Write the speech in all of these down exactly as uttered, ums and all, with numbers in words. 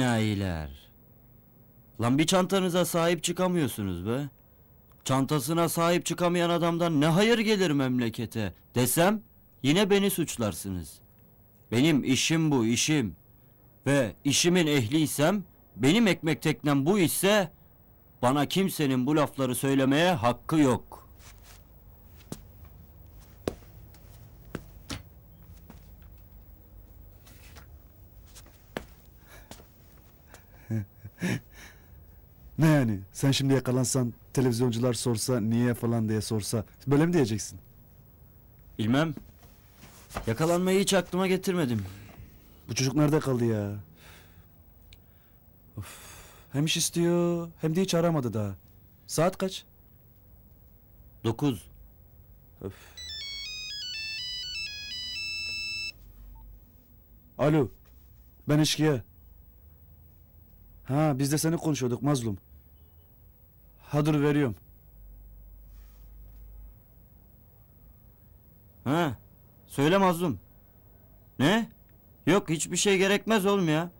enayiler. Lan bir çantanıza sahip çıkamıyorsunuz be. Çantasına sahip çıkamayan adamdan ne hayır gelir memlekete desem yine beni suçlarsınız. Benim işim bu, işim. Ve işimin ehliysem, benim ekmek teknem bu ise, bana kimsenin bu lafları söylemeye hakkı yok. Ne yani? Sen şimdi yakalansan, televizyoncular sorsa, niye falan diye sorsa, böyle mi diyeceksin? Bilmem. Yakalanmayı hiç aklıma getirmedim. Bu çocuk nerede kaldı ya? Of. Hem iş istiyor, hem de hiç aramadı daha. Saat kaç? Dokuz. Of. Alo, ben Eşkiya. Ha, biz de seni konuşuyorduk Mazlum. Ha dur, veriyorum. Ha, söyle Mazlum. Ne? Yok, hiçbir şey gerekmez oğlum ya.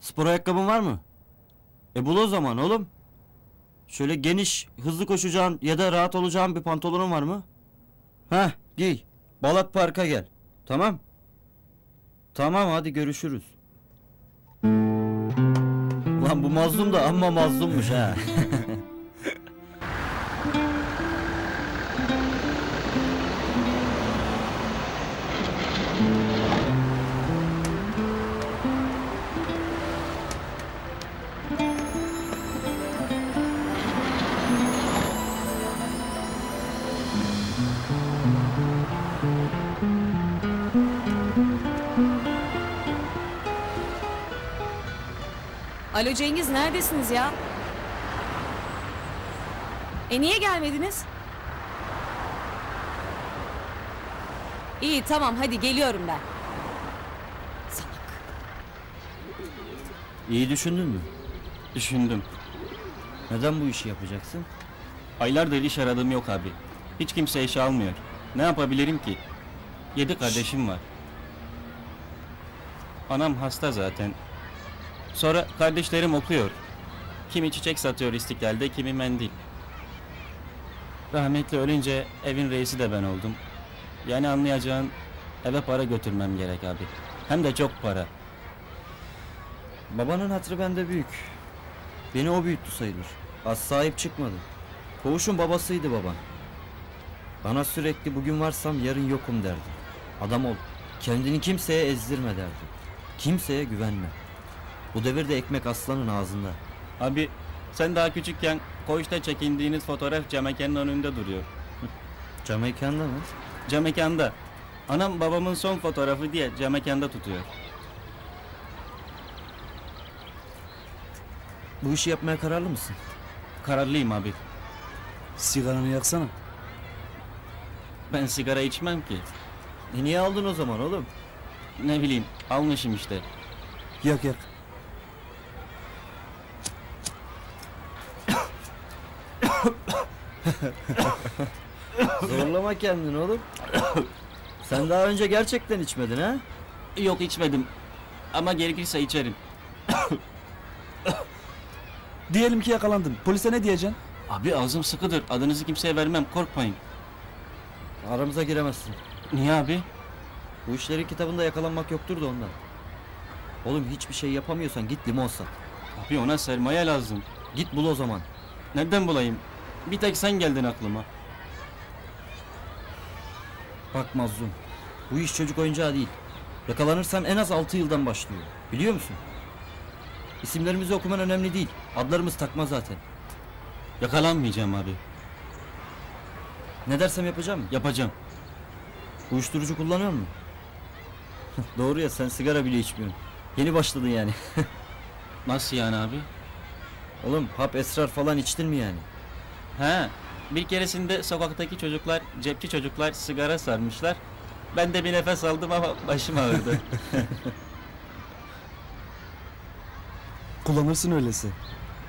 Spor ayakkabın var mı? E bul o zaman oğlum. Şöyle geniş, hızlı koşacağın ya da rahat olacağın bir pantolonun var mı? Heh, giy. Balat Park'a gel. Tamam. Tamam, hadi görüşürüz. Lan bu mazlum da amma mazlummuş ha. Alo Cengiz, neredesiniz ya? E niye gelmediniz? İyi tamam, hadi geliyorum ben. Salak. İyi düşündün mü? Düşündüm. Neden bu işi yapacaksın? Aylardır iş aradığım yok abi. Hiç kimse işe almıyor. Ne yapabilirim ki? Yedi kardeşim var. Anam hasta zaten. Sonra kardeşlerim okuyor. Kimi çiçek satıyor İstiklal'de, kimi mendil. Rahmetli ölünce evin reisi de ben oldum. Yani anlayacağın, eve para götürmem gerek abi. Hem de çok para. Babanın hatırı bende büyük. Beni o büyüttü sayılır. Az sahip çıkmadı. Koğuşun babasıydı baban. Bana sürekli bugün varsam yarın yokum derdi. Adam ol. Kendini kimseye ezdirme derdi. Kimseye güvenme. Bu devirde ekmek aslanın ağzında. Abi sen daha küçükken koğuşta çekindiğiniz fotoğraf camekanın önünde duruyor. Camekanda mı? Camekanda. Anam babamın son fotoğrafı diye camekanda tutuyor. Bu işi yapmaya kararlı mısın? Kararlıyım abi. Sigaranı yaksana. Ben sigara içmem ki. E niye aldın o zaman oğlum? Ne bileyim, almışım işte. Yak yak. Zorlama kendini oğlum. Sen daha önce gerçekten içmedin ha? Yok, içmedim. Ama gerekirse içerim. Diyelim ki yakalandın. Polise ne diyeceksin? Abi ağzım sıkıdır. Adınızı kimseye vermem. Korkmayın. Aramıza giremezsin. Niye abi? Bu işlerin kitabında yakalanmak yoktur da ondan. Oğlum hiçbir şey yapamıyorsan git limon sat. Abi ona sermaye lazım. Git bul o zaman. Nereden bulayım? Bir tek sen geldin aklıma. Bak Mazlum, bu iş çocuk oyuncağı değil. Yakalanırsan en az altı yıldan başlıyor. Biliyor musun? İsimlerimizi okuman önemli değil. Adlarımız takma zaten. Yakalanmayacağım abi. Ne dersem yapacağım mı? Yapacağım. Uyuşturucu kullanıyor musun? Doğru ya, sen sigara bile içmiyorsun. Yeni başladın yani. Nasıl yani abi? Oğlum hap esrar falan içtin mi yani? Ha, bir keresinde sokaktaki çocuklar, cepçi çocuklar sigara sarmışlar. Ben de bir nefes aldım ama başım ağrıdı. Kullanırsın öylesi.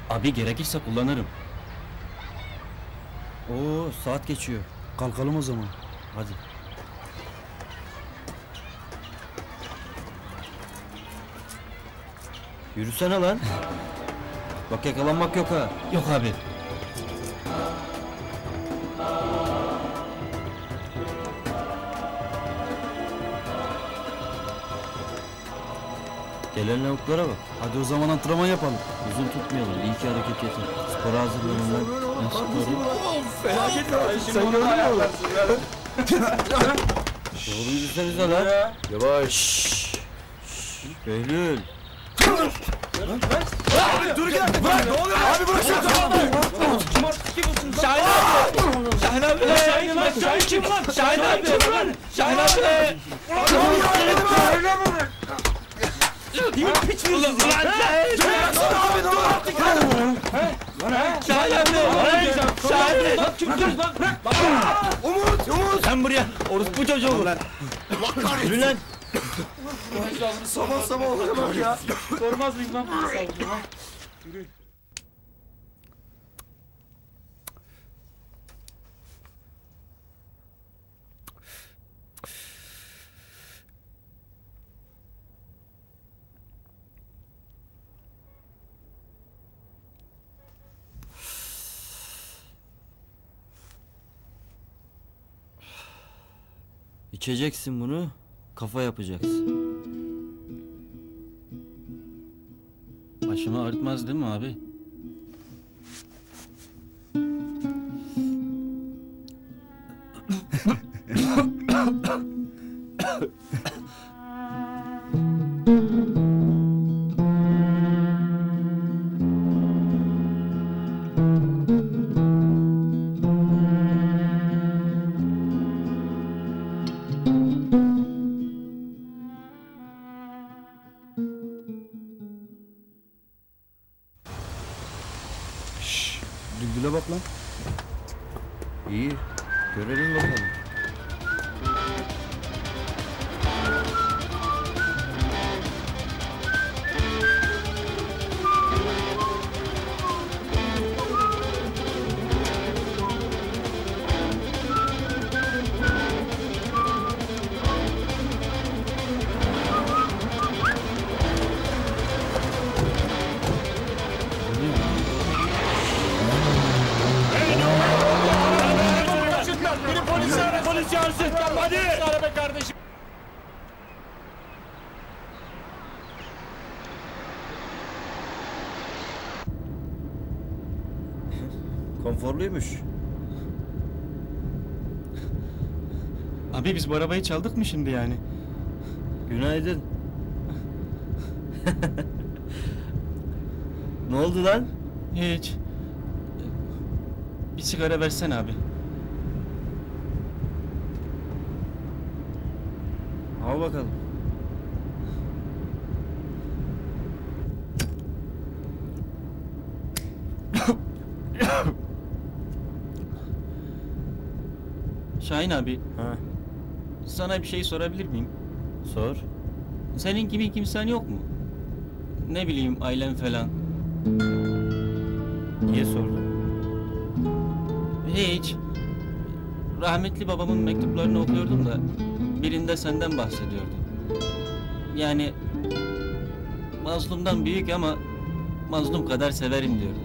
Abi gerekirse kullanırım. Oo, saat geçiyor. Kalkalım o zaman. Hadi. Yürüsene lan. Bak yakalanmak yok ha. Yok abi. Gelen lavuklara bak. Hadi o zaman antrenman yapalım. Uzun tutmayalım. İyi ki hareket yeter. Spora hazırlanırlar. Felaket var. Sen gördün mü? Doğru yüzlerize lan. Yavaş. Behlül. Dur gel. Ne oluyor? Abi bırakın. Kim artık kim olsun? Şahin abi. Şahin abi. Şahin abi. Şahin kim lan? Şahin abi. Şahin abi. Şahin abi. Değil mi piç mi? Ulan abi dur artık! Şahin abi! Şahin abi! Lan kim gidiyoruz lan? Umut! Umut! Sen buraya! Orospu çocuğu vur lan! Allah kahretsin! Yürü lan! Sabah sabah olur bak ya! Sormaz mıyım lan? Yürü! İçeceksin bunu, kafa yapacaksın. Başımı ağrıtmaz değil mi abi? Konforluymuş. Abi biz bu arabayı çaldık mı şimdi yani? Günaydın. Ne oldu lan? Hiç. Bir sigara versene abi. Al bakalım. Şahin abi, ha. Sana bir şey sorabilir miyim? Sor. Senin gibi kimsen yok mu? Ne bileyim, ailen falan. Niye sordun? Hiç. Rahmetli babamın mektuplarını okuyordum da birinde senden bahsediyordu. Yani Mazlum'dan büyük ama Mazlum kadar severim diyordu.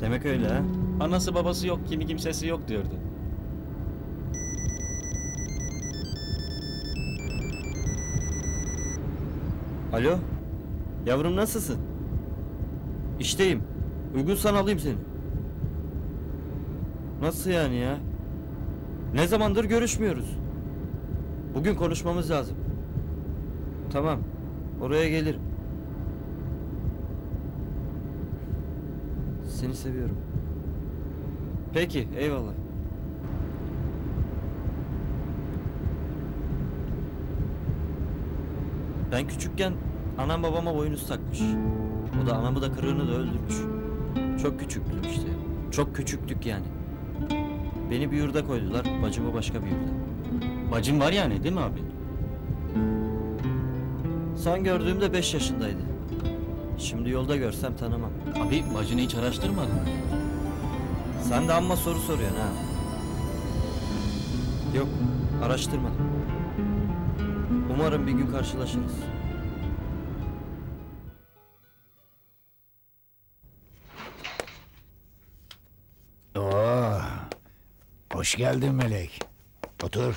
Demek öyle ha? Anası babası yok, kimi kimsesi yok diyordu. Alo, yavrum nasılsın? İşteyim, uygunsan alayım seni. Nasıl yani ya? Ne zamandır görüşmüyoruz? Bugün konuşmamız lazım. Tamam, oraya gelirim. Seni seviyorum. Peki, eyvallah. Ben küçükken anam babama boynuz takmış. O da anamı da kırığını da öldürmüş. Çok küçüktüm işte. Çok küçüktük yani. Beni bir yurda koydular, bacımı başka bir yurda. Bacım var yani değil mi abi? Sen gördüğümde beş yaşındaydı. Şimdi yolda görsem tanımam. Abi bacını hiç araştırmadın mı? Sen de amma soru soruyorsun ha. Yok, araştırmadım. Umarım bir gün karşılaşırız. Oo, hoş geldin Melek. Otur.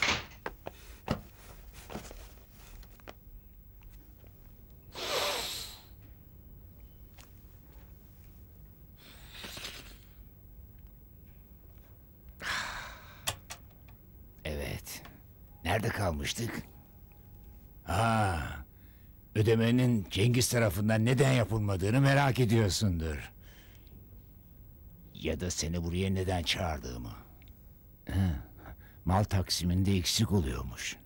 Evet. Nerede kalmıştık? Ha, ödemenin Cengiz tarafından neden yapılmadığını merak ediyorsundur. Ya da seni buraya neden çağırdığımı. Ha, mal taksiminde eksik oluyormuş.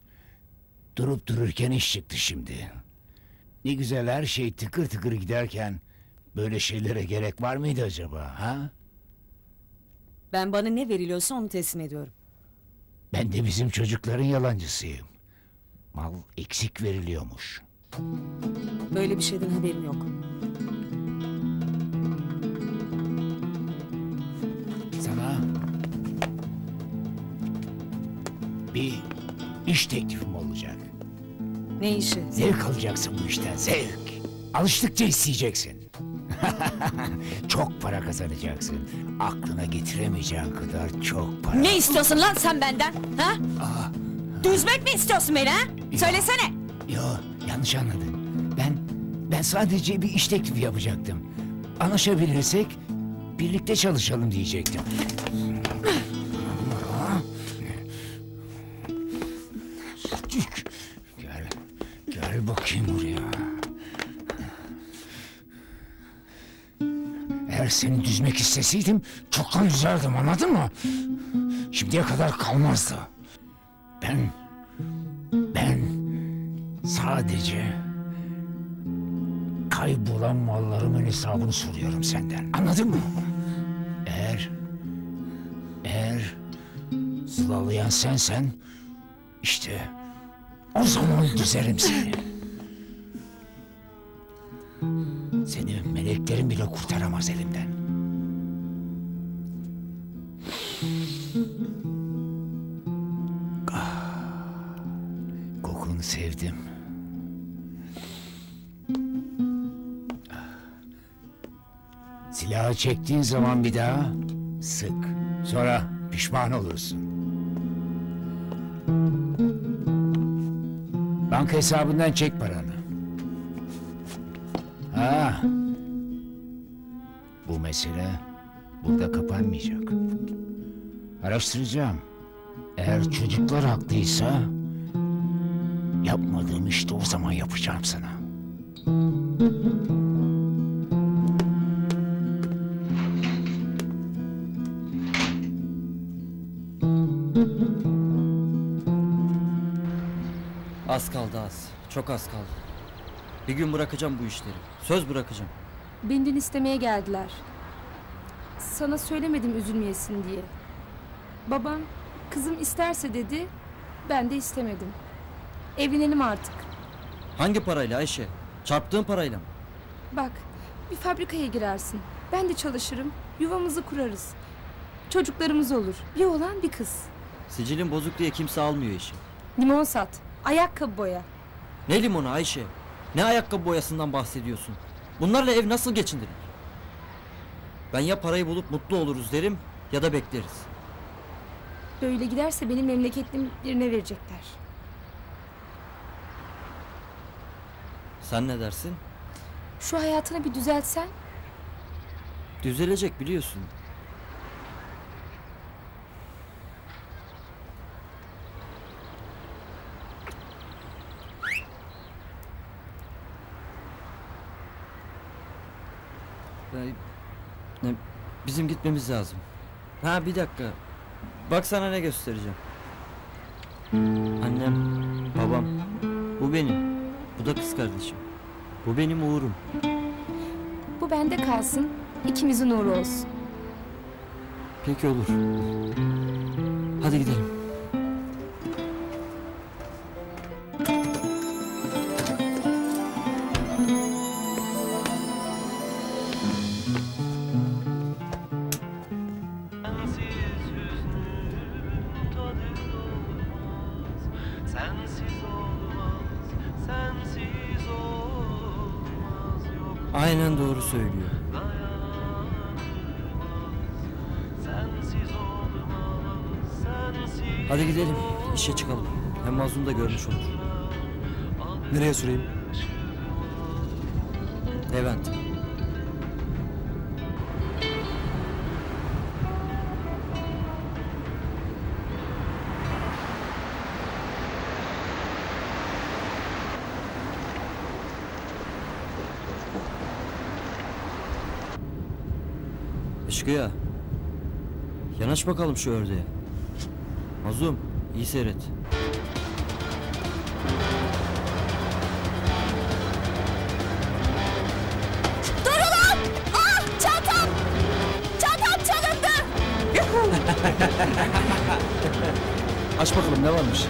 Durup dururken iş çıktı şimdi. Ne güzel her şey tıkır tıkır giderken böyle şeylere gerek var mıydı acaba? Ha? Ben bana ne veriliyorsa onu teslim ediyorum. Ben de bizim çocukların yalancısıyım. Mal eksik veriliyormuş. Böyle bir şeyden haberim yok. Sana bir iş teklifim olacak. Ne işi? Zevk alacaksın bu işten, zevk. Alıştıkça isteyeceksin. Çok para kazanacaksın. Aklına getiremeyeceğin kadar çok para. Ne istiyorsun lan sen benden? Ha? Aa, düzmek mi istiyorsun beni ha? Yo, söylesene. Yo, yanlış anladın. Ben ben sadece bir iş teklifi yapacaktım. Anlaşabilirsek birlikte çalışalım diyecektim. Gel, gel bakayım buraya. Eğer seni düzmek isteseydim çoktan düzerdim, anladın mı? Şimdiye kadar kalmazdı. Ben, ben sadece kaybolan mallarımın hesabını soruyorum senden, anladın mı? Eğer, eğer zılalayan sensen, işte o zaman düzerim seni. Seni meleklerin bile kurtaramaz elimden. Sevdim. Silahı çektiğin zaman bir daha sık. Sonra pişman olursun. Banka hesabından çek paranı. Ha. Bu mesele burada kapanmayacak. Araştıracağım. Eğer çocuklar haklıysa yapmadığım işte o zaman yapacağım sana. Az kaldı az. Çok az kaldı. Bir gün bırakacağım bu işleri. Söz bırakacağım. Beni dün istemeye geldiler. Sana söylemedim üzülmeyesin diye. Babam kızım isterse dedi. Ben de istemedim. Evlenelim artık. Hangi parayla Ayşe? Çarptığın parayla mı? Bak, bir fabrikaya girersin. Ben de çalışırım. Yuvamızı kurarız. Çocuklarımız olur. Bir oğlan bir kız. Sicilin bozuk diye kimse almıyor işi. Limon sat. Ayakkabı boya. Ne limonu Ayşe? Ne ayakkabı boyasından bahsediyorsun? Bunlarla ev nasıl geçindirir? Ben ya parayı bulup mutlu oluruz derim ya da bekleriz. Böyle giderse benim memleketlim birine verecekler. Sen ne dersin? Şu hayatını bir düzeltsen. Düzelecek biliyorsun. Bizim gitmemiz lazım. Ha bir dakika. Bak sana ne göstereceğim. Annem, babam, bu benim. Bu da kız kardeşim. Bu benim uğurum. Bu bende kalsın. İkimizin uğru olsun. Peki olur. Hadi gidelim. Sensiz hüznün tadı olmaz. Sensiz olmaz. Aynen doğru söylüyor. Hadi gidelim, işe çıkalım. Hem Mazlum da görmüş olur. Nereye süreyim? Levent. Eşkiya, yanaş bakalım şu ördeğe. Mazlum, iyi seyret. Dur ulan! Aa, çantam! Çantam çalındı! Aç bakalım ne varmış?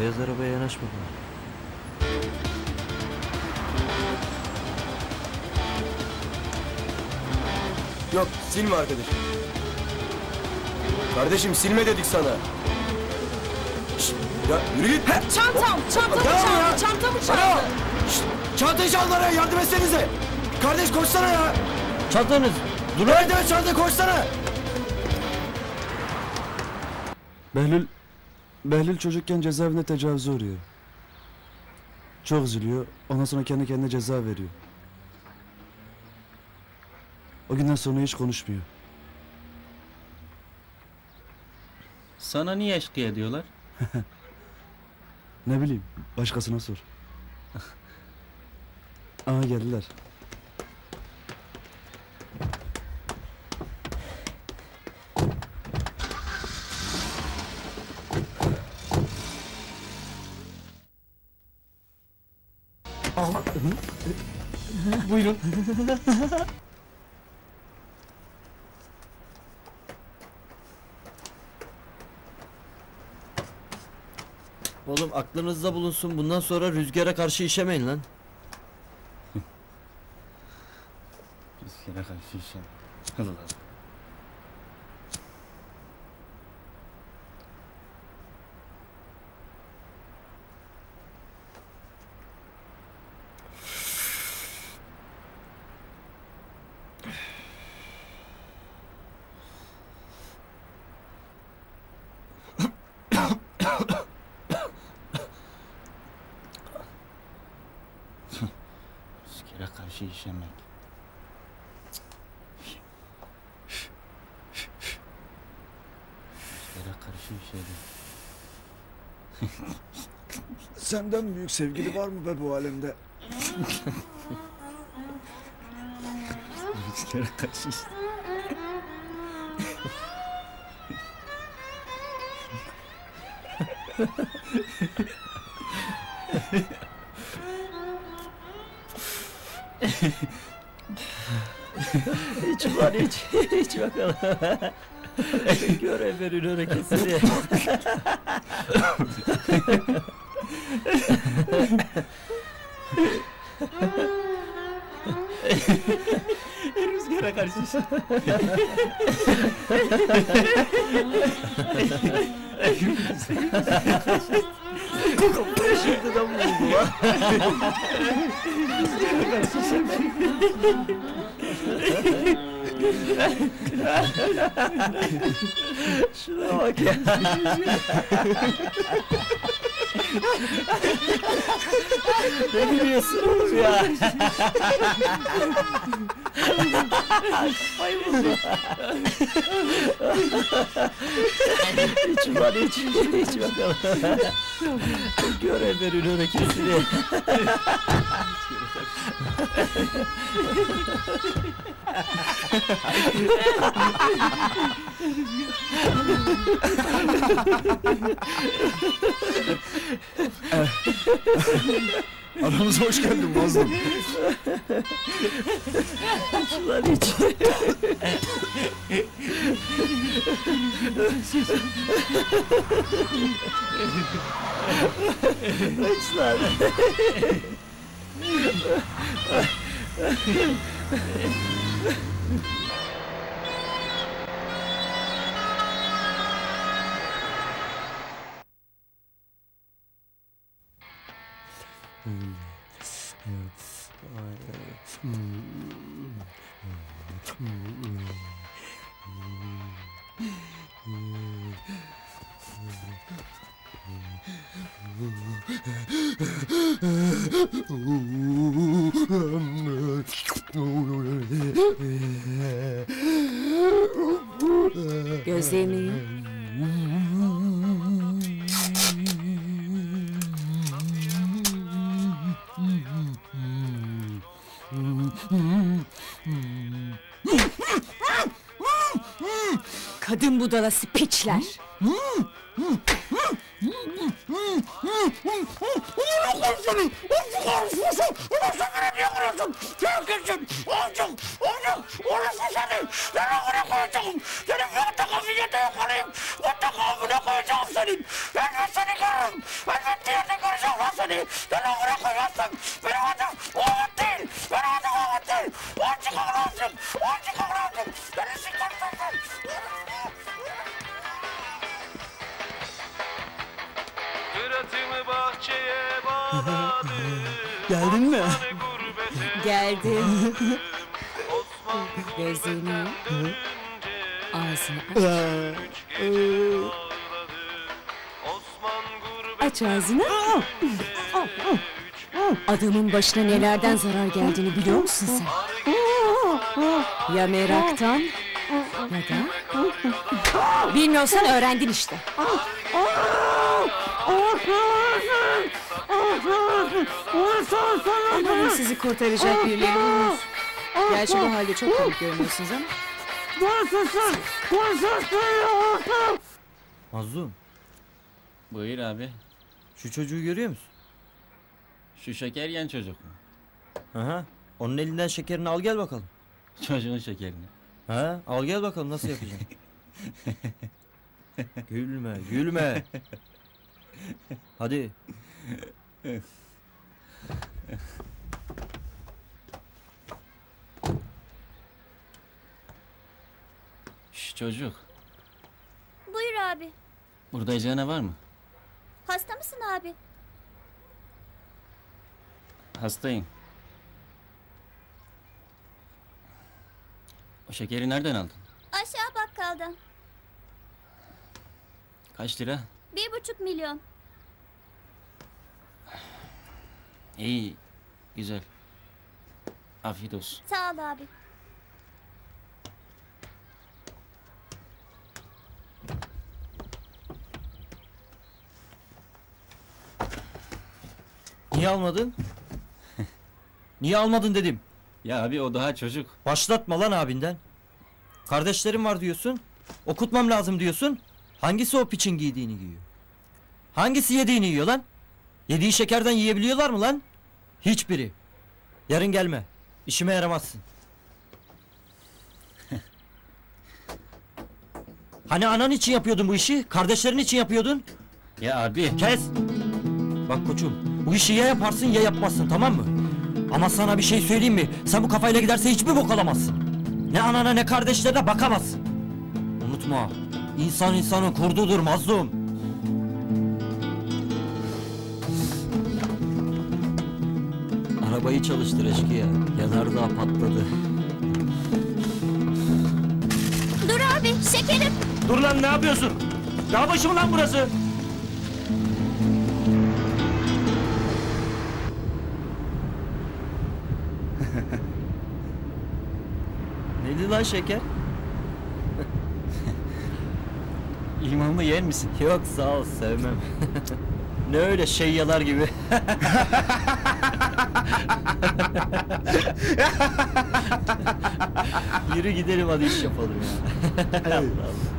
Beyaz arabaya yanaşma bana. Yok, silme arkadaşım. Kardeşim silme dedik sana. Şişt, ya yürü git. He. Çantam, çantamı çaldı, çantamı çaldı. Şişt, çantayı çaldılar, yardım etsenize. Kardeş koşsana ya. Çantanız, dur. Nerede çanta, koşsana. Behlül. Behlül çocukken cezaevinde tecavüze uğruyor. Çok üzülüyor, ondan sonra kendi kendine ceza veriyor. O günden sonra hiç konuşmuyor. Sana niye eşkıya diyorlar? Ne bileyim, başkasına sor. Aha geldiler. Buyurun. Oğlum aklınızda bulunsun. Bundan sonra rüzgara karşı işemeyin lan. Rüzgara karşı işemeyin. Hadi lan. Senden büyük sevgili var mı be bu alemde? Hiç var hiç, hiç bakalım. Gör Efer'in hareketini. Rüzgara karşı işe. Şimdiden buldu lan. Rüzgara karşı işe. Şuna bak ya. Ne biliyorsun oğlum ya? İçim var, içim var, içim var. Görev verin örekesini. Aramıza hoş geldin Mazlum. Sular iç. Sular. Gözlerini. Kadın budalası piçler. Adamın başına nelerden zarar geldiğini biliyor musun sen? Ya meraktan ya da bilmiyorsan öğrendin işte. Umarım sizi kurtaracak birileri bulursunuz. Gerçi bu halde çok komik görünüyorsunuz ama. Mazlum. Buyur abi. Şu çocuğu görüyor musun? Şu şeker yiyen çocuk mu? Aha, onun elinden şekerini al gel bakalım. Çocuğun şekerini. Ha, al gel bakalım nasıl yapacaksın? Gülme, gülme. Hadi. Şu çocuk. Buyur abi. Burada yiyeceğine var mı? Hasta mısın abi? Hastayım. O şekeri nereden aldın? Aşağı bakkaldan. Kaç lira? Bir buçuk milyon. İyi, güzel. Afiyet olsun. Sağ ol abi. Niye almadın? Niye almadın dedim? Ya abi o daha çocuk. Başlatma lan abinden. Kardeşlerim var diyorsun. Okutmam lazım diyorsun. Hangisi o piçin giydiğini giyiyor? Hangisi yediğini yiyor lan? Yediği şekerden yiyebiliyorlar mı lan? Hiçbiri. Yarın gelme. İşime yaramazsın. Hani anan için yapıyordun bu işi? Kardeşlerin için yapıyordun? Ya abi. Kes. Bak koçum. Bu işi ya yaparsın ya yapmazsın, tamam mı? Ama sana bir şey söyleyeyim mi? Sen bu kafayla giderse hiçbir bok alamazsın. Ne anana ne kardeşlerine bakamazsın. Unutma. İnsan insanın kurdudur Mazlum. Arabayı çalıştır Eşkiya. Yanardağ patladı. Dur abi şekerim. Dur lan ne yapıyorsun? Dağ başı mı lan burası? Neydi lan şeker? İmamı yer misin? Yok sağ ol, sevmem. Ne öyle şey yalar gibi. Yürü gidelim, hadi iş yapalım ya. Allah Allah.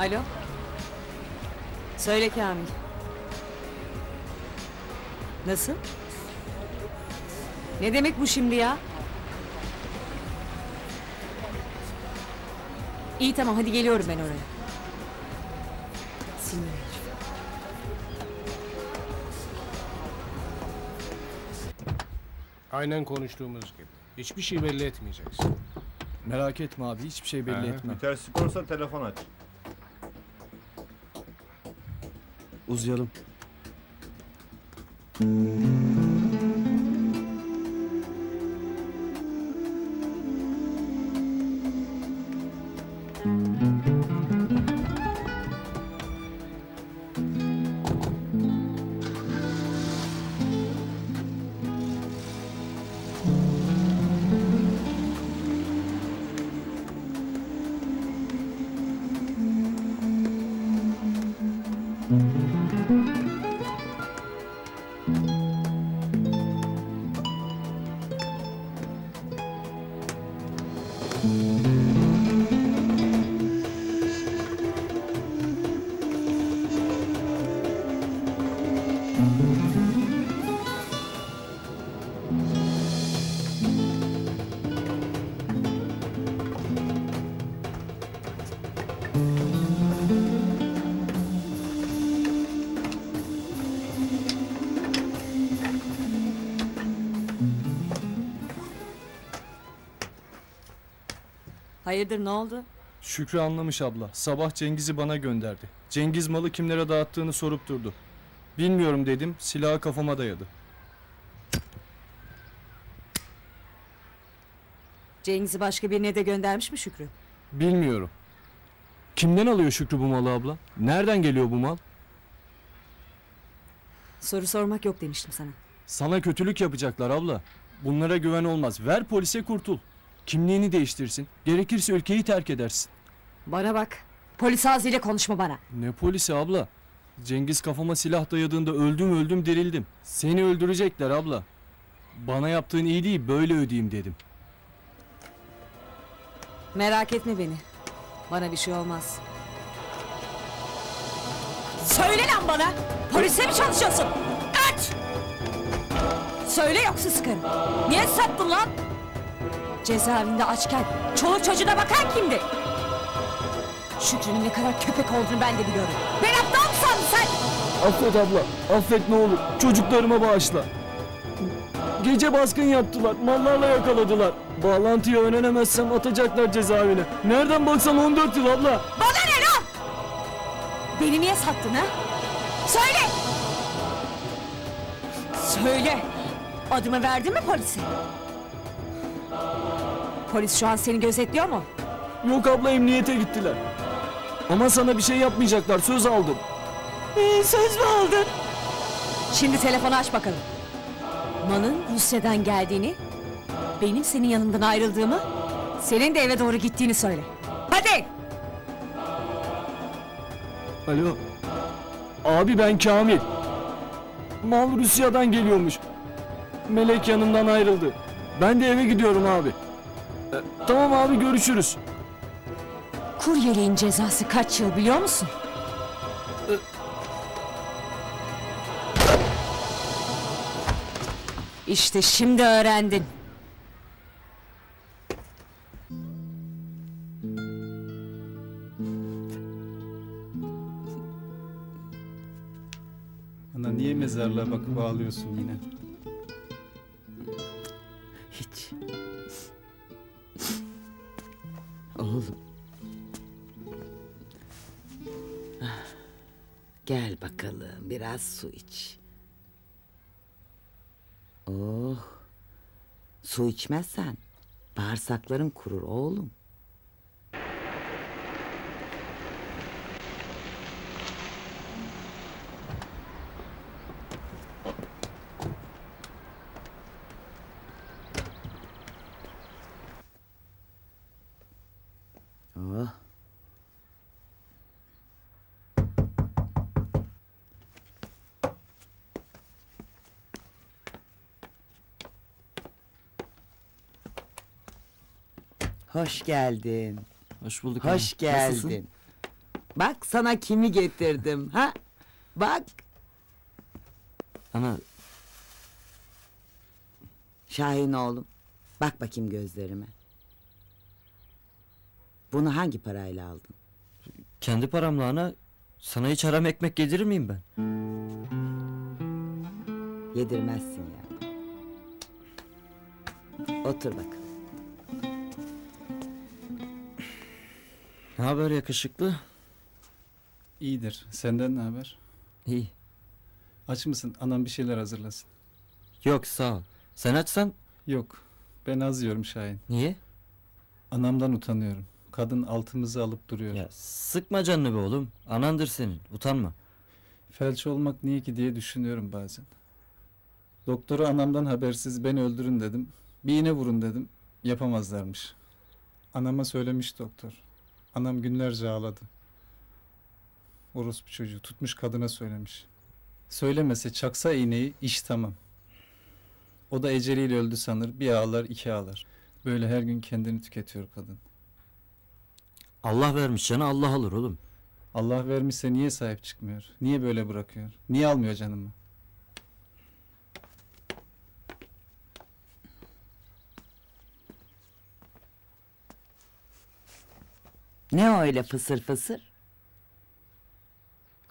Alo. Söyle Kamil. Nasıl? Ne demek bu şimdi ya? İyi tamam, hadi geliyorum ben oraya. Sinir. Aynen konuştuğumuz gibi. Hiçbir şey belli etmeyeceksin. Merak etme abi, hiçbir şey belli Aha. etme. Bir terslik olursa telefon aç. Uzayalım. Hayırdır, ne oldu? Şükrü anlamış abla. Sabah Cengiz'i bana gönderdi. Cengiz malı kimlere dağıttığını sorup durdu. Bilmiyorum dedim, silahı kafama dayadı. Cengiz'i başka birine de göndermiş mi Şükrü? Bilmiyorum. Kimden alıyor Şükrü bu malı abla? Nereden geliyor bu mal? Soru sormak yok demiştim sana. Sana kötülük yapacaklar abla. Bunlara güven olmaz. Ver polise, kurtul. Kimliğini değiştirsin. Gerekirse ülkeyi terk edersin. Bana bak. Polis ağzıyla konuşma bana. Ne polisi abla? Cengiz kafama silah dayadığında öldüm öldüm dirildim. Seni öldürecekler abla. Bana yaptığın iyiliği böyle ödeyeyim dedim. Merak etme beni. Bana bir şey olmaz. Söyle lan bana. Polise mi çalışıyorsun? Aç! Söyle yoksa sıkarım. Niye sattın lan? Cezaevinde açken çoluk çocuğuna bakan kimdi? Şükrü'nün ne kadar köpek olduğunu ben de biliyorum. Ben aptal mı sandın sen? Affet abla, affet ne olur. Çocuklarıma bağışla. Gece baskın yaptılar, mallarla yakaladılar. Bağlantıyı öğrenemezsem atacaklar cezaevine. Nereden baksam on dört yıl abla. Bana ne lan? Beni niye sattın ha? Söyle! Söyle! Adımı verdin mi polise? Polis şu an seni gözetliyor mu? Yok abla, emniyete gittiler. Ama sana bir şey yapmayacaklar, söz aldım. Ee, söz mü aldın? Şimdi telefonu aç bakalım. Man'ın Rusya'dan geldiğini, benim senin yanından ayrıldığımı, senin de eve doğru gittiğini söyle. Hadi! Alo. Abi ben Kamil. Mal Rusya'dan geliyormuş. Melek yanımdan ayrıldı. Ben de eve gidiyorum abi. E, tamam abi, görüşürüz. Kuryeliğin cezası kaç yıl biliyor musun? E... İşte şimdi öğrendin. Ana, niye mezarlığa bakıp ağlıyorsun yine? Hiç. Oğlum. Gel bakalım, biraz su iç. Oh. Su içmezsen bağırsakların kurur oğlum. Hoş geldin. Hoş bulduk. Hoş anne. Geldin. Nasılsın? Bak sana kimi getirdim. Ha? Bak. Ana. Şahin oğlum. Bak bakayım gözlerime. Bunu hangi parayla aldın? Kendi paramla ana. Sana hiç haram ekmek yedirir miyim ben? Yedirmezsin ya. Otur bakalım. Ne haber yakışıklı? İyidir. Senden ne haber? İyi. Aç mısın? Anam bir şeyler hazırlasın. Yok sağ ol. Sen açsan? Yok. Ben az yiyorum Şahin. Niye? Anamdan utanıyorum. Kadın altımızı alıp duruyor. Ya sıkma canını be oğlum. Anandır senin. Utanma. Felç olmak niye ki diye düşünüyorum bazen. Doktora anamdan habersiz beni öldürün dedim. Bir iğne vurun dedim. Yapamazlarmış. Anama söylemiş doktor. Anam günlerce ağladı. Orospu çocuğu tutmuş kadına söylemiş. Söylemese çaksa iğneyi, iş tamam. O da eceliyle öldü sanır. Bir ağlar iki ağlar. Böyle her gün kendini tüketiyor kadın. Allah vermiş canı Allah alır oğlum. Allah vermişse niye sahip çıkmıyor? Niye böyle bırakıyor? Niye almıyor canımı? Ne o öyle fısır fısır?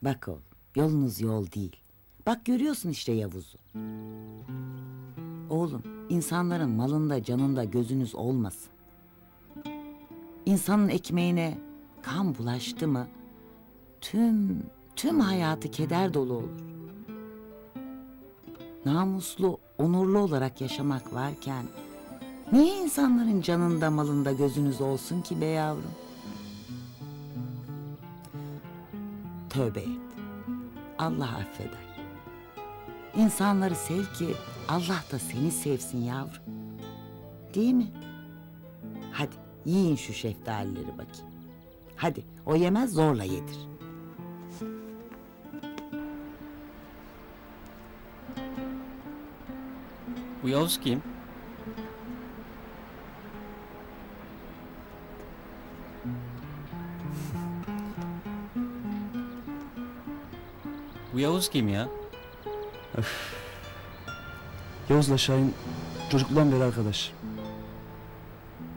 Bak oğlum, yolunuz yol değil. Bak görüyorsun işte Yavuz'u. Oğlum, insanların malında canında gözünüz olmasın. İnsanın ekmeğine kan bulaştı mı tüm tüm hayatı keder dolu olur. Namuslu, onurlu olarak yaşamak varken niye insanların canında malında gözünüz olsun ki be yavrum? Tövbe et. Allah affeder. İnsanları sev ki Allah da seni sevsin yavrum. Değil mi? Hadi yiyin şu şeftalileri bakayım. Hadi o yemez, zorla yedir. Bu Yavuz kim? Bu Yavuz kim ya? Öf. Yavuz'la Şahin çocukluğundan beri arkadaş.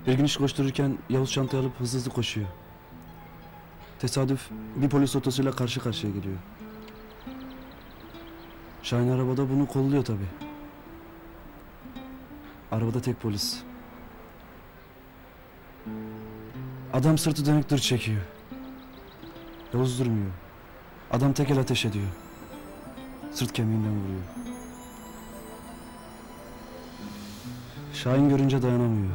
Bir gün iş koştururken Yavuz çantayı alıp hızlı hızlı koşuyor. Tesadüf bir polis otosuyla karşı karşıya geliyor. Şahin arabada bunu kolluyor tabii. Arabada tek polis. Adam sırtı dönük dur çekiyor. Yavuz durmuyor. Adam tek el ateş ediyor. Sırt kemiğinden vuruyor. Şahin görünce dayanamıyor.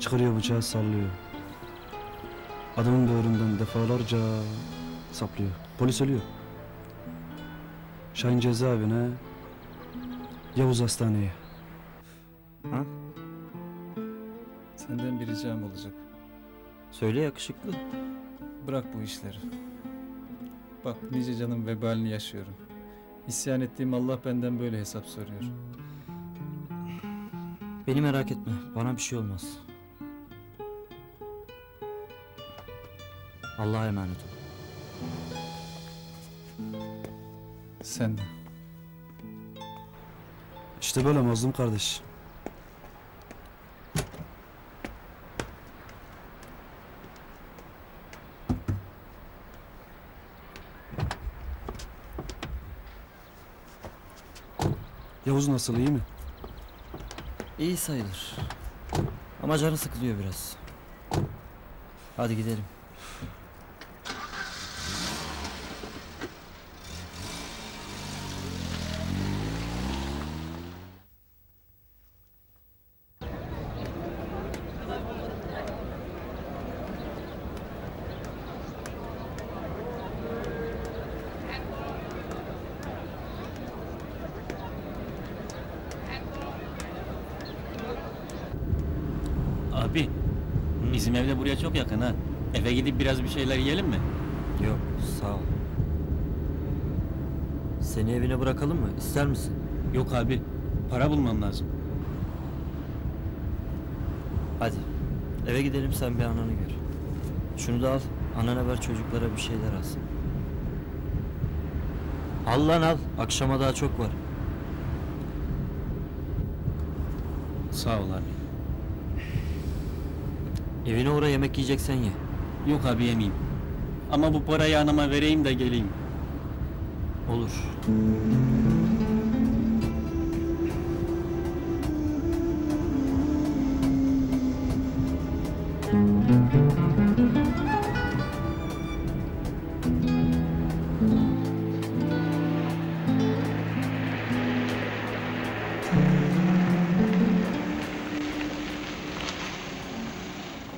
Çıkarıyor bıçağı, sallıyor. Adamın böğründen defalarca saplıyor. Polis ölüyor. Şahin cezaevine, Yavuz hastaneye. Ha? Senden bir ricam olacak. Söyle yakışıklı. Bırak bu işleri. Bak nice canım vebalini yaşıyorum. İsyan ettiğim Allah benden böyle hesap soruyor. Beni merak etme, bana bir şey olmaz. Allah'a emanet ol. Sen de. İşte böyle Mazlum kardeş. Yavuz nasıl, iyi mi? İyi sayılır. Ama canı sıkılıyor biraz. Hadi gidelim. Bizim evde buraya çok yakın ha. Eve gidip biraz bir şeyler yiyelim mi? Yok, sağ ol. Seni evine bırakalım mı? İster misin? Yok abi, para bulmam lazım. Hadi, eve gidelim, sen bir ananı gör. Şunu da al, anana ver, çocuklara bir şeyler alsın. Al lan al, akşama daha çok var. Sağ ol abi. Evine uğra, yemek yiyeceksen ye. Yok abi, yemeyeyim. Ama bu parayı anama vereyim de geleyim. Olur.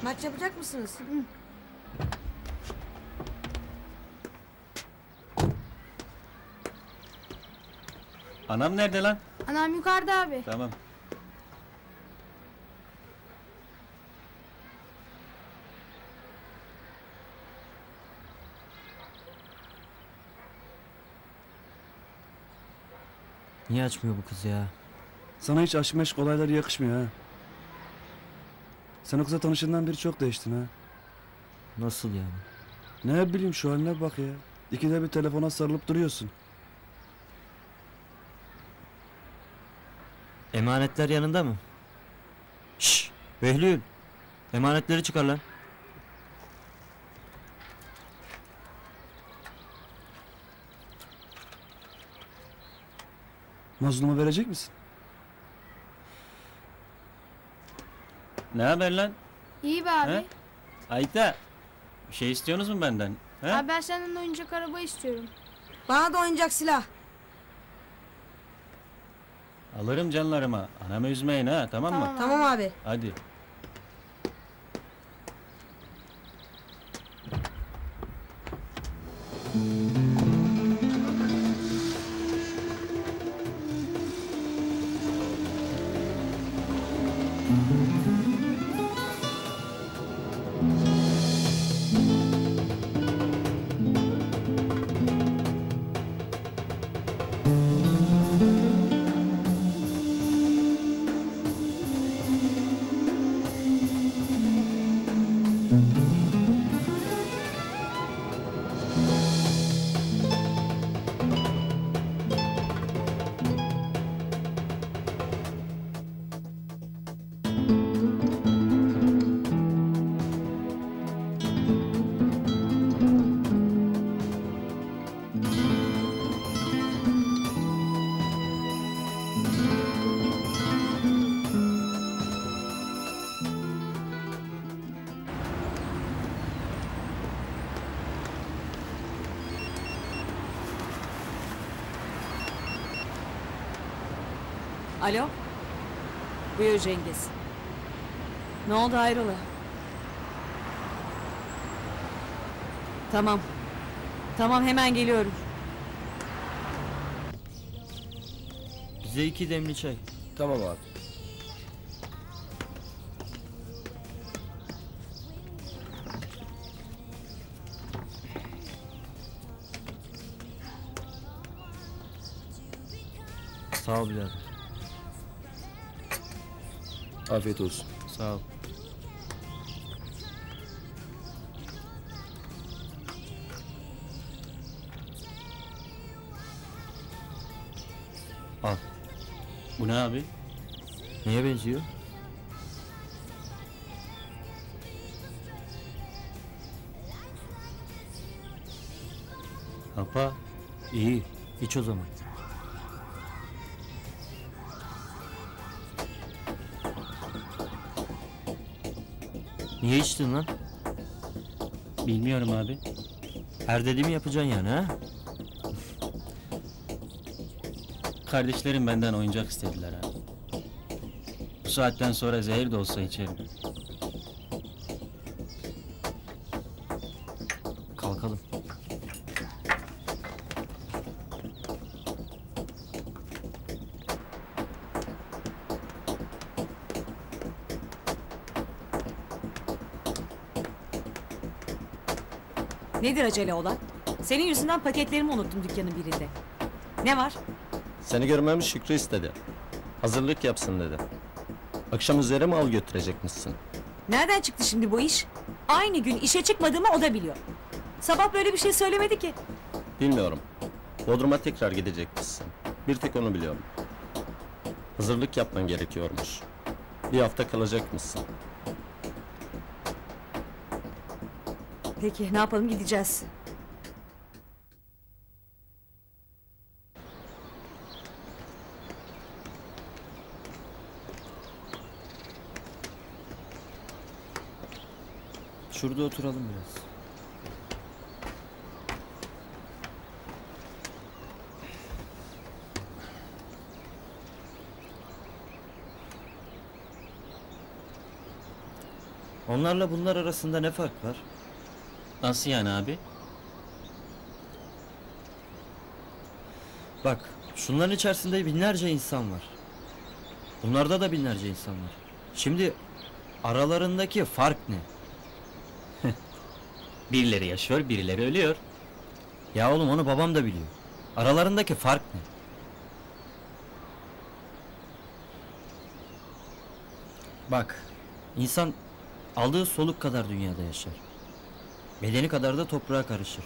Maç yapacak mısınız? Hı. Anam nerede lan? Anam yukarıda abi. Tamam. Niye açmıyor bu kız ya? Sana hiç aşk meşk olayları yakışmıyor ha. Sen o kıza tanıştığından beri çok değiştin ha. Nasıl yani? Ne bileyim, şu haline bak ya. İkide bir telefona sarılıp duruyorsun. Emanetler yanında mı? Şşş! Behlül! Emanetleri çıkar lan. Mazlum'a verecek misin? Ne haber lan? İyi be abi. He? Ayta, bir şey istiyorsunuz mu benden? He? Abi ben senden oyuncak araba istiyorum. Bana da oyuncak silah. Alırım canlarıma. Anamı üzmeyin ha, tamam, tamam mı? Abi. Tamam abi. Hadi. Alo, Buyur Cengiz. Ne oldu, hayrola? Tamam. Tamam, hemen geliyorum. Bize iki demli çay. Tamam abi. Sağ ol birader. Afiyet olsun. Sağ ol. Al. Bu ne abi? Neye benziyor? Apa, iyi. İç o zaman. Niye içtin lan? Bilmiyorum abi. Her dediğimi yapacaksın yani ha? Kardeşlerim benden oyuncak istediler ha. Bu saatten sonra zehir de olsa içerim. Kalkalım. Nedir acele olan? Senin yüzünden paketlerimi unuttum dükkanın birinde. Ne var? Seni görmemi Şükrü istedi. Hazırlık yapsın dedi. Akşam üzere mal götürecekmişsin. Nereden çıktı şimdi bu iş? Aynı gün işe çıkmadığımı o da biliyor. Sabah böyle bir şey söylemedi ki. Bilmiyorum. Bodrum'a tekrar gidecekmişsin. Bir tek onu biliyorum. Hazırlık yapman gerekiyormuş. Bir hafta kalacakmışsın. Peki, ne yapalım, gideceğiz. Şurada oturalım biraz. Onlarla bunlar arasında ne fark var? Nasıl yani abi? Bak, şunların içerisinde binlerce insan var. Bunlarda da binlerce insan var. Şimdi aralarındaki fark ne? Birileri yaşıyor, birileri ölüyor. Ya oğlum, onu babam da biliyor. Aralarındaki fark ne? Bak, insan aldığı soluk kadar dünyada yaşar. Bedeni kadar da toprağa karışır.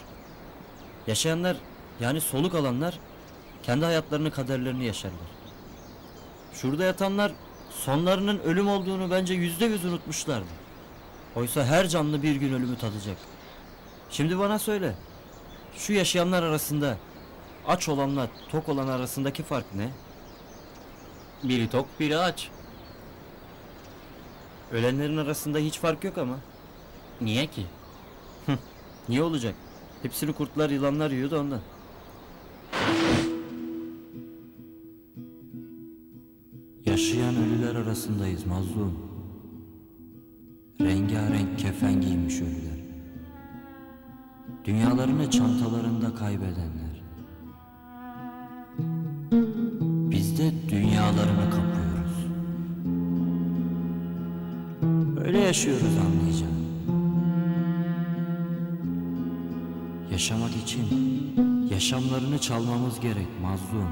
Yaşayanlar, yani soluk alanlar, kendi hayatlarını, kaderlerini yaşarlar. Şurada yatanlar sonlarının ölüm olduğunu bence yüzde yüz unutmuşlardı. Oysa her canlı bir gün ölümü tadacak. Şimdi bana söyle, şu yaşayanlar arasında aç olanla tok olan arasındaki fark ne? Biri tok, biri aç. Ölenlerin arasında hiç fark yok ama. Niye ki? Niye olacak? Hepsini kurtlar, yılanlar yiyordu ondan. Yaşayan ölüler arasındayız Mazlum. Rengarenk kefen giymiş ölüler. Dünyalarını çantalarında kaybedenler. Biz de dünyalarını kapıyoruz. Böyle yaşıyoruz, anlayacağım. Yaşamak için yaşamlarını çalmamız gerek Mazlum.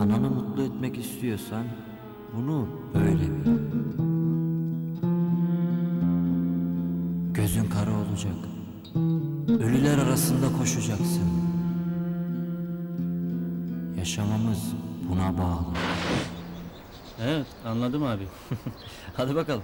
Ananı mutlu etmek istiyorsan bunu böyle bil. Gözün kara olacak. Ölüler arasında koşacaksın. Yaşamamız buna bağlı. Evet, anladım abi. Hadi bakalım.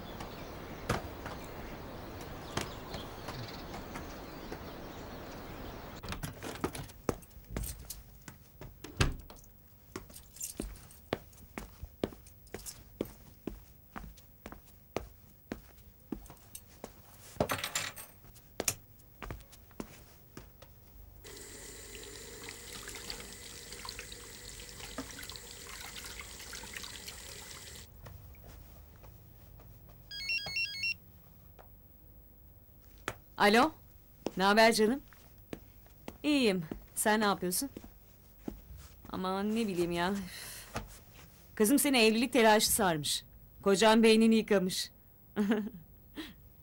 Alo, ne haber canım? İyiyim, sen ne yapıyorsun? Aman ne bileyim ya. Kızım seni evlilik telaşı sarmış. Kocan beynini yıkamış.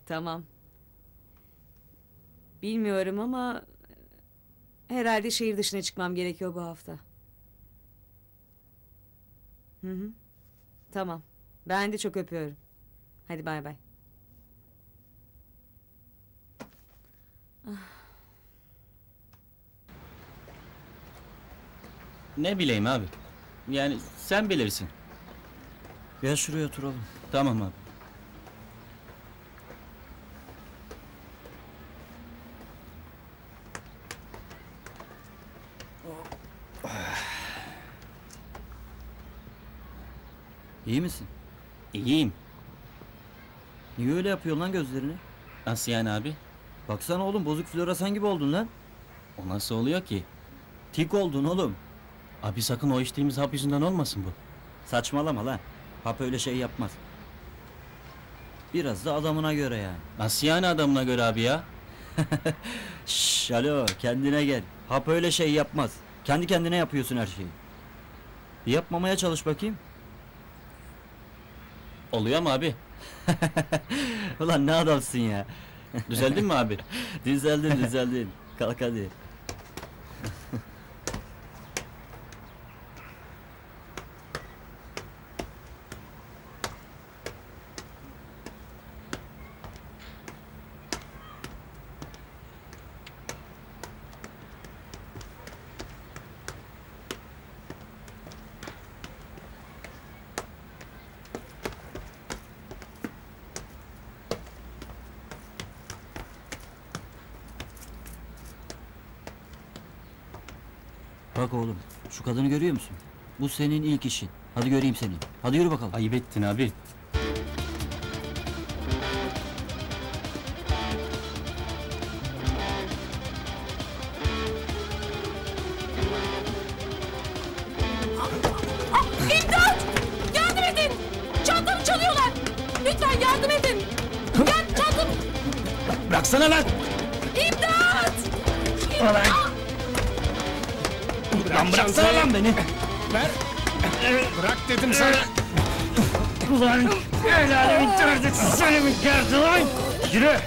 Tamam. Bilmiyorum ama herhalde şehir dışına çıkmam gerekiyor bu hafta. Hı hı. Tamam. Ben de çok öpüyorum. Hadi bay bay. Ne bileyim abi. Yani sen bilirsin. Gel şuraya oturalım. Tamam abi. İyi misin? İyiyim. Niye öyle yapıyorsun lan gözlerini? Nasıl yani abi? Baksana oğlum, bozuk floresan gibi oldun lan. O nasıl oluyor ki? Tik oldun oğlum. Abi sakın o içtiğimiz hap yüzünden olmasın bu. Saçmalama lan. Hap öyle şey yapmaz. Biraz da adamına göre yani. Nasıl yani adamına göre abi ya? Şşş, alo, kendine gel. Hap öyle şey yapmaz. Kendi kendine yapıyorsun her şeyi. Yapmamaya çalış bakayım. Oluyor mu abi? Ulan ne adamsın ya. Düzeldin mi abi? Düzeldin düzeldin. Kalk hadi. Bak oğlum, şu kadını görüyor musun? Bu senin ilk işin. Hadi göreyim seni. Hadi yürü bakalım. Ayıp ettin abi. İmdat! Yardım edin! Çantamı çalıyorlar! Lütfen yardım edin! Gel çantamı... Bıraksana lan! İmdat! İmdat! Lan bıraksana lan beni! Ver! Bırak dedim sana! Ulan! El alemin dördüsü seni mi gerdi lan! Yürü!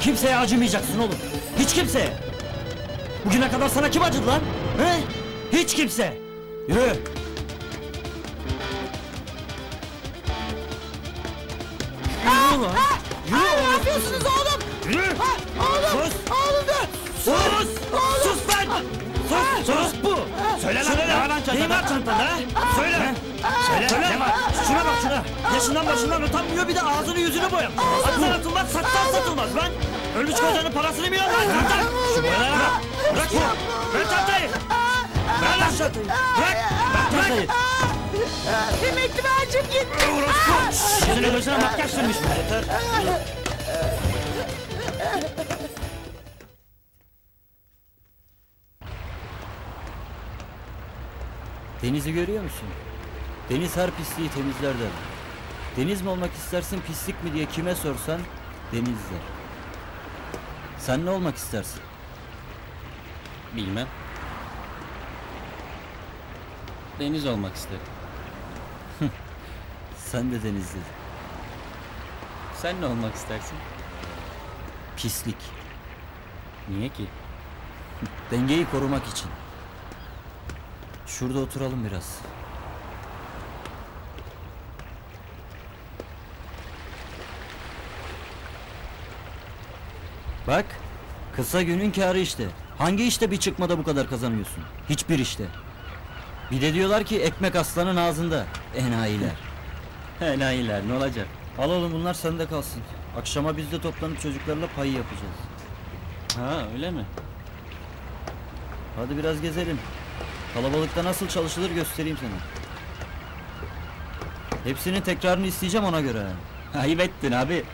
Kimseye acımayacaksın oğlum! Hiç kimseye! Bugüne kadar sana kim acıdı lan? He? Hiç kimse! Yürü! Ha, ha, yürü, ha, ne yapıyorsunuz oğlum? Yürü. Ha, oğlum, sus. Oğlum dur. Sus, sus, oğlum. Sus ben. Sus, sus, sus bu. Söyle lan, ne var çantada? Ne var çantada? Söyle. Söyle, söyle. Ne var? Şuna bak şuna. Yaşından başından utanmıyor, bir de ağzını yüzünü boyam. Atlar atılmaz, satsan satılmaz lan. Ölmüş kocanın parasını mı yiyorsun? Bırak. Şu boyalara bak. Bırak bunu. Ver çantayı. Ver lan çantayı. Bırak. Bırak çantayı. Emekli vercim gitti. Şşşş! Yüzüne gözüne makyaj sürmüş. Yeter. Denizi görüyor musun? Deniz her pisliği temizler der. Deniz mi olmak istersin, pislik mi diye kime sorsan deniz der. Sen ne olmak istersin? Bilmem. Deniz olmak isterim. Sen de denizli. Sen ne olmak istersin? Pislik. Niye ki? Dengeyi korumak için. Şurada oturalım biraz. Bak, kısa günün kârı işte. Hangi işte bir çıkmada bu kadar kazanıyorsun? Hiçbir işte. Bir de diyorlar ki ekmek aslanın ağzında. Enayiler. Enayiler, ne olacak? Al oğlum, bunlar sende kalsın. Akşama biz de toplanıp çocuklarla payı yapacağız. Ha, öyle mi? Hadi biraz gezelim. Kalabalıkta nasıl çalışılır göstereyim sana. Hepsinin tekrarını isteyeceğim ona göre. Ayıp ettin abi.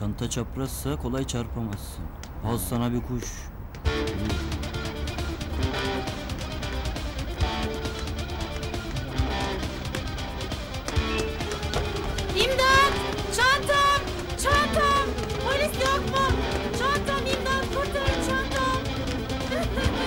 Çanta çaprazsa kolay çarpamazsın. Al sana bir kuş. İmdat! Çantam! Çantam! Polis yok mu? Çantam imdat! Kurtarın çantam! Çantam!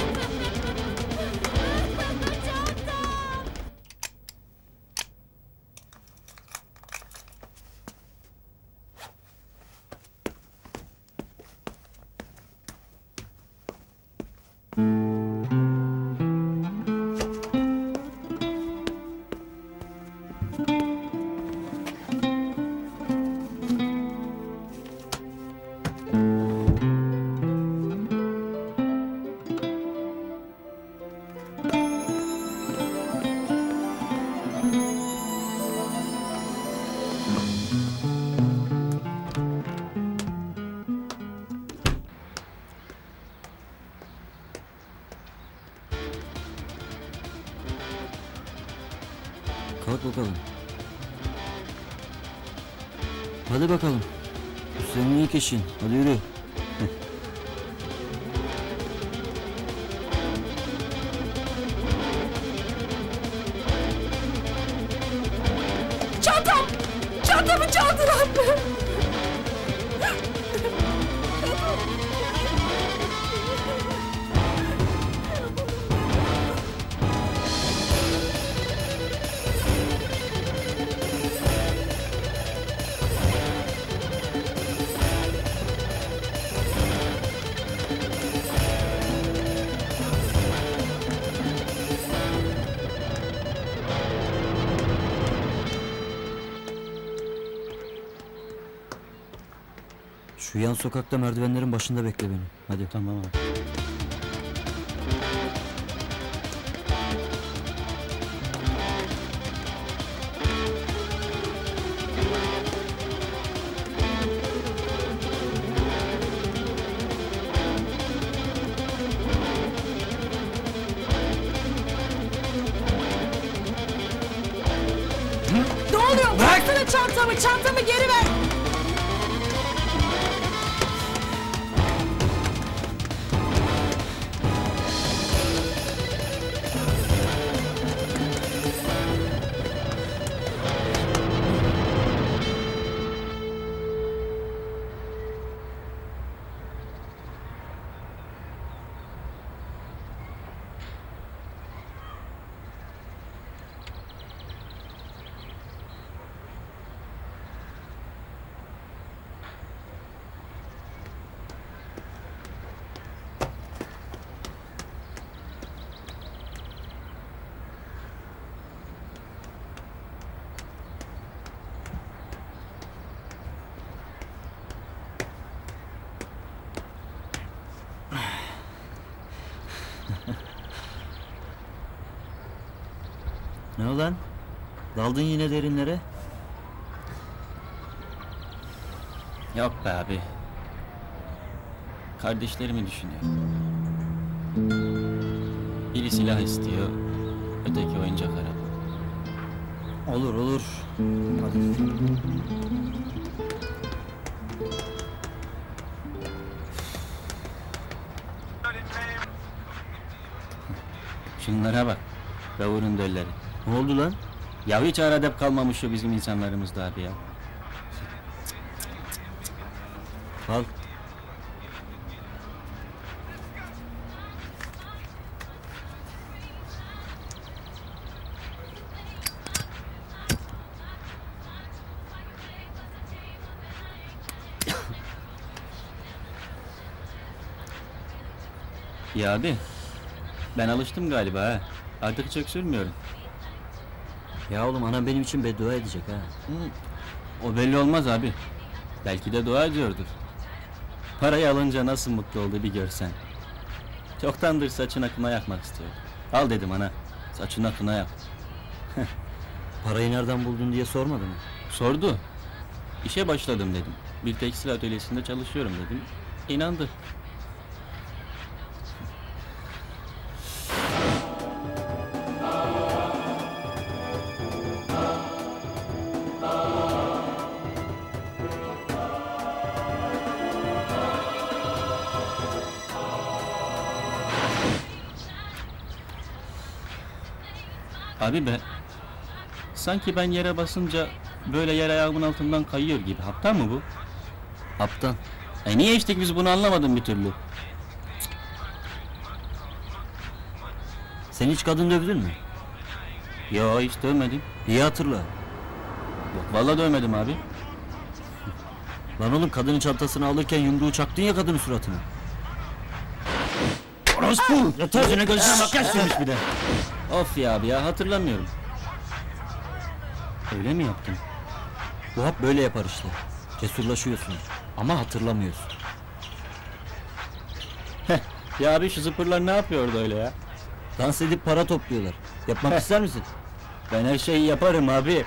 Bakalım. Hadi bakalım. Bu senin ilk işin. Hadi yürü. Çantam! Çantamı çaldılar! Şu yan sokakta merdivenlerin başında bekle beni. Hadi. Tamam abi. Ne oluyor? Bıraksana çantamı, çantamı geri ver. ulan? Daldın yine derinlere. Yok be abi. Kardeşlerimi düşünüyorum. Biri silah istiyor, öteki oyuncak araba. Olur olur. Hadi. Şunlara bak, gavurun dölleri. Ne oldu lan? Ya hiç aradep kalmamış şu bizim insanlarımızda abi ya. Al. Ya abi, ben alıştım galiba ha. Artık çok sürmüyorum. Ya oğlum, anam benim için beddua edecek ha. Hı, o belli olmaz abi. Belki de dua ediyordur. Parayı alınca nasıl mutlu oldu bir görsen. Çoktandır saçına kına yakmak istiyor. Al dedim ana, saçına kına yap. Parayı nereden buldun diye sormadı mı? Sordu. İşe başladım dedim. Bir tekstil atölyesinde çalışıyorum dedim. İnandı. Abi be, sanki ben yere basınca böyle yer ayağımın altından kayıyor gibi. Haptan mı bu? Haptan. E niye içtik biz bunu anlamadım bir türlü. Sen hiç kadın dövdün mü? Yo, hiç dövmedim. İyi hatırla. Yok vallahi dövmedim abi. Lan oğlum, kadının çantasını alırken yumruğu çaktın ya kadının suratına. Orospu! Gözüne gözüne makyaj sürmüş bir de. Of ya abi ya, hatırlamıyorum. Öyle mi yaptın? Bu hap böyle yapar işte. Cesurlaşıyorsun ama hatırlamıyorsun. Ya abi, şu zıpırlar ne yapıyordu öyle ya? Dans edip para topluyorlar. Yapmak ister misin? Ben her şeyi yaparım abi.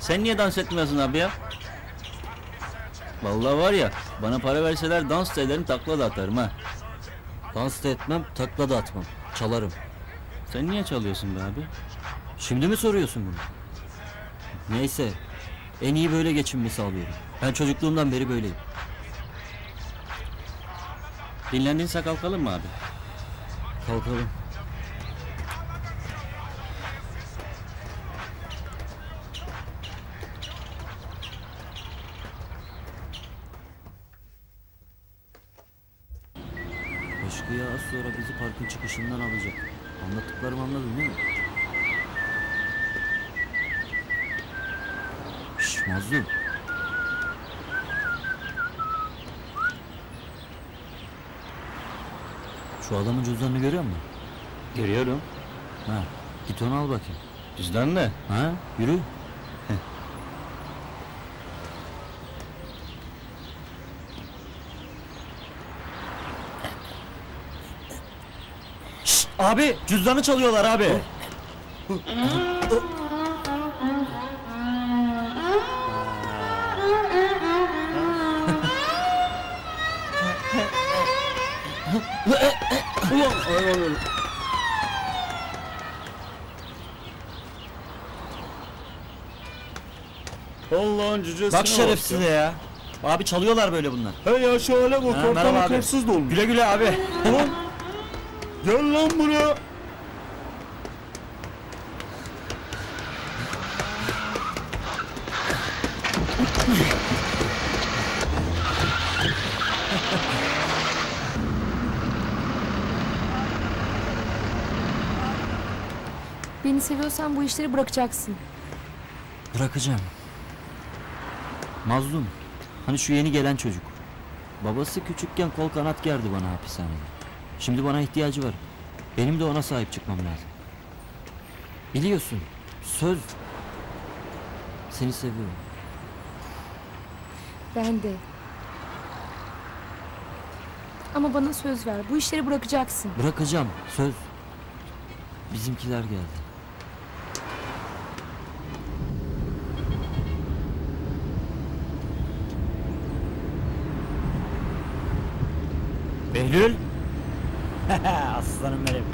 Sen niye dans etmiyorsun abi ya? Vallahi var ya, bana para verseler dans da ederim, takla da atarım ha. Dans da etmem, takla da atmam, çalarım. Sen niye çalıyorsun be abi? Şimdi mi soruyorsun bunu? Neyse, en iyi böyle geçimimi sağlıyorum. Ben çocukluğumdan beri böyleyim. Dinlendinse kalkalım mı abi? Kalkalım. Eşkiya az sonra bizi parkın çıkışından alacak. Anlattıklarımı anladın değil mi? Şşş Mazlum. Şu adamın cüzdanını görüyor musun? Görüyorum. Ha, git onu al bakayım. Cüzdan ne? Ha, yürü. Şşt, abi, cüzdanı çalıyorlar abi. Allah'ın cücesine. Bak şerefsize ya. Abi çalıyorlar böyle bunlar. Hey ya, şöyle bak, ortalık hırsız dolmuş. Güle güle abi. Ulan, gel lan buraya. Beni seviyorsan bu işleri bırakacaksın. Bırakacağım. Mazlum, hani şu yeni gelen çocuk. Babası küçükken kol kanat gerdi bana hapishanede. Şimdi bana ihtiyacı var. Benim de ona sahip çıkmam lazım. Biliyorsun, söz. Seni seviyorum. Ben de. Ama bana söz ver, bu işleri bırakacaksın. Bırakacağım, söz. Bizimkiler geldi. Behlül! Aslanım benim.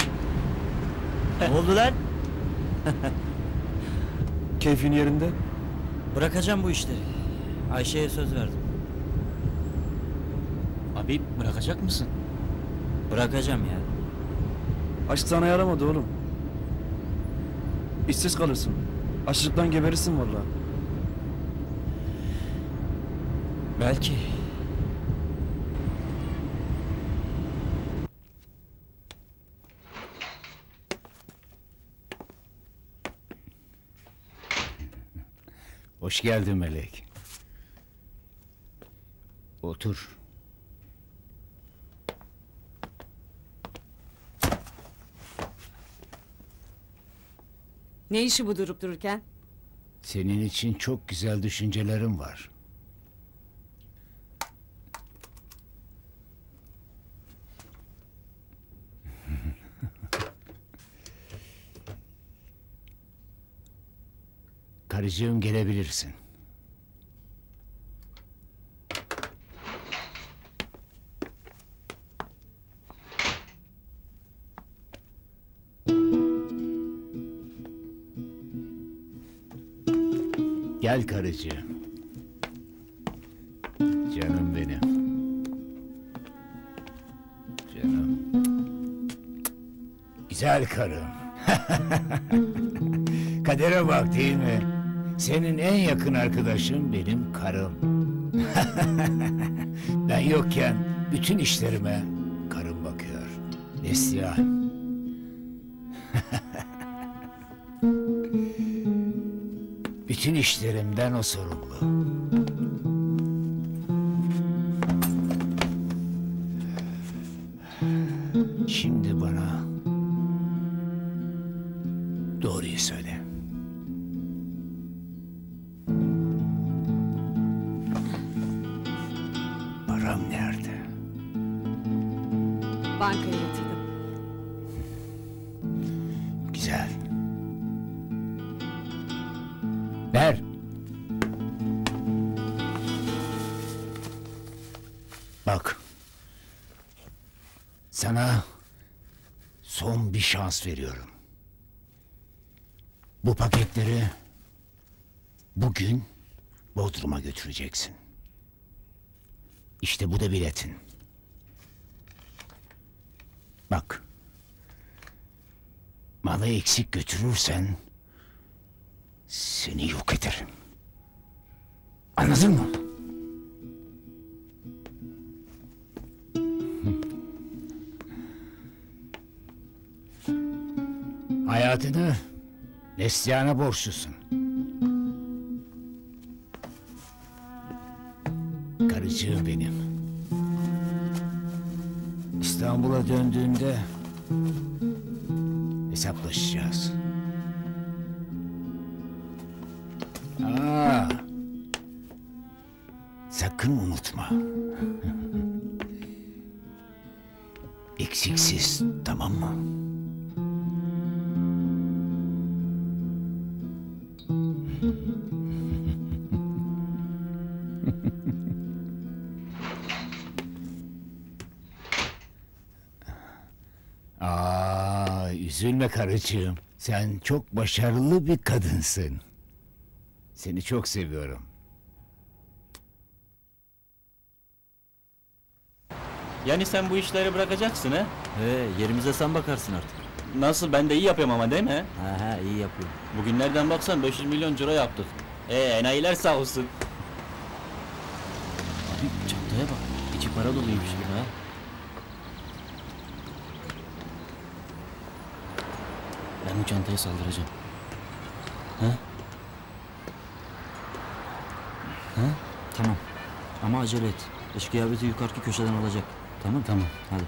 Ne oldu lan? Keyfin yerinde? Bırakacağım bu işleri. Ayşe'ye söz verdim. Abi bırakacak mısın? Bırakacağım ya. Aşk sana yaramadı oğlum. İşsiz kalırsın. Açlıktan geberirsin vallahi. Belki. Hoş geldin Melek. Otur. Ne işi bu durup dururken? Senin için çok güzel düşüncelerim var. Karıcığım, gelebilirsin. Gel karıcığım. Canım benim. Canım. Güzel karım. Kadere bak değil mi? Senin en yakın arkadaşın benim karım. Ben yokken bütün işlerime karım bakıyor. Neslihan. Bütün işlerimden o sorumlu. Şimdi bana doğruyu söyle. Param nerede? Bankaya yatırdım. Güzel. Ver. Bak. Sana son bir şans veriyorum. Bu paketleri bugün Bodrum'a götüreceksin. İşte bu da biletin. Bak. Malı eksik götürürsen seni yok ederim. Anladın mı? Hayatını Neslihan'a borçlusun. Karıcığım benim. İstanbul'a döndüğünde hesaplaşacağız. Aa, sakın unutma. Eksiksiz, tamam mı? Aa, üzülme karıcığım. Sen çok başarılı bir kadınsın. Seni çok seviyorum. Yani sen bu işleri bırakacaksın he? He, yerimize sen bakarsın artık. Nasıl, ben de iyi yapıyorum ama değil mi? He he, iyi yapıyorum. Bugünlerden baksan beş yüz milyon euro yaptık. Ee, enayiler sağ olsun. Abi çantaya bak, içi para doluymuş gibi ha. Ben bu çantaya saldıracağım. He? Ha? Tamam. Ama acele et. Eşkiya bizi yukarıki köşeden alacak. Tamam tamam. Hadi.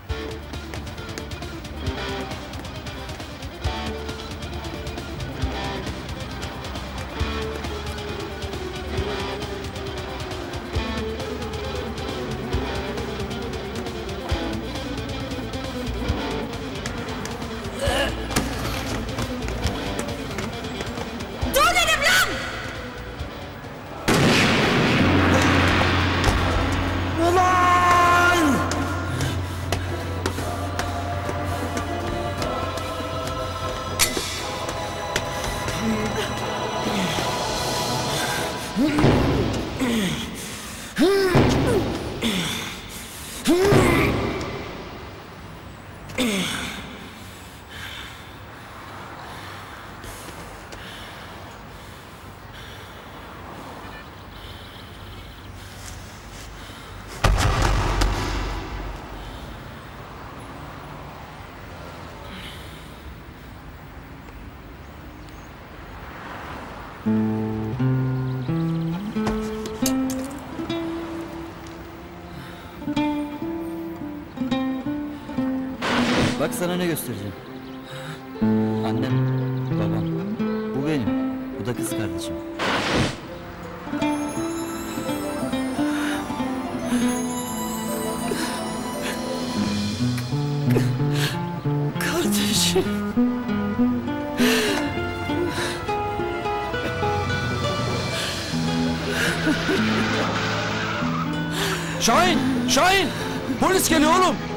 Bak sana ne göstereceğim. Annem, babam. Bu benim. Bu da kız kardeşim. Kardeşim. Şahin! Şahin! Polis geliyor oğlum!